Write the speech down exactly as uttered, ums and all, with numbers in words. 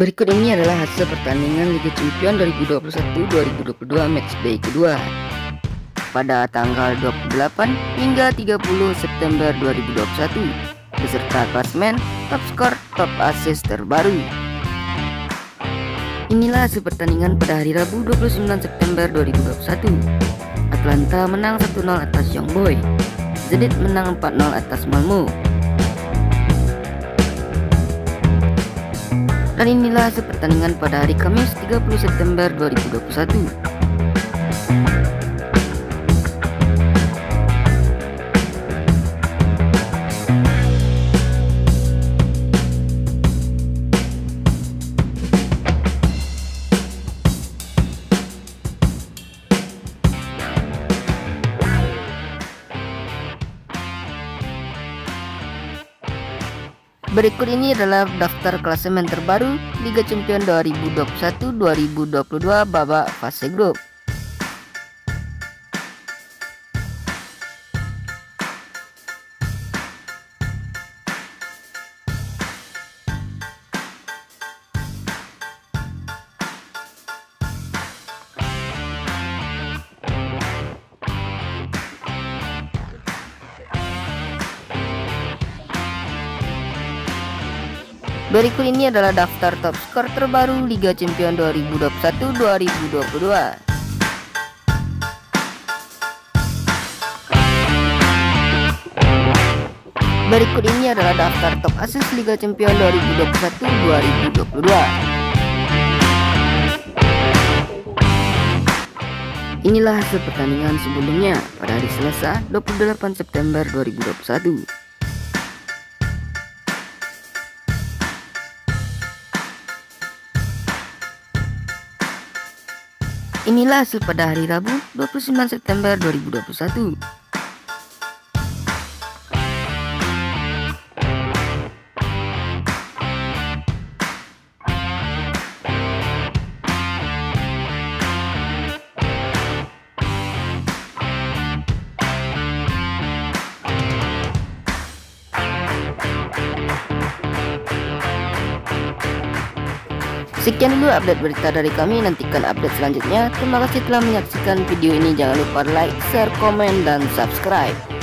Berikut ini adalah hasil pertandingan Liga Champions dua ribu dua puluh satu dua ribu dua puluh dua match day kedua pada tanggal dua puluh delapan hingga tiga puluh September dua ribu dua puluh satu beserta klasemen, top skor, top assist terbaru. Inilah hasil pertandingan pada hari Rabu dua puluh sembilan September dua ribu dua puluh satu. Atlanta menang satu nol atas Young Boys. Zenit menang empat nol atas Malmö. Dan inilah hasil pertandingan pada hari Kamis tiga puluh September dua ribu dua puluh satu. Berikut ini adalah daftar klasemen terbaru Liga Champions dua ribu dua puluh satu dua ribu dua puluh dua babak fase grup. Berikut ini adalah daftar top skor terbaru Liga Champions dua ribu dua puluh satu dua ribu dua puluh dua. Berikut ini adalah daftar top assist Liga Champions dua ribu dua puluh satu dua ribu dua puluh dua. Inilah hasil pertandingan sebelumnya pada hari Selasa dua puluh delapan September dua ribu dua puluh satu. Inilah hasil pada hari Rabu dua puluh sembilan September dua ribu dua puluh satu. Sekian dulu update berita dari kami, nantikan update selanjutnya. Terima kasih telah menyaksikan video ini, jangan lupa like, share, komen, dan subscribe.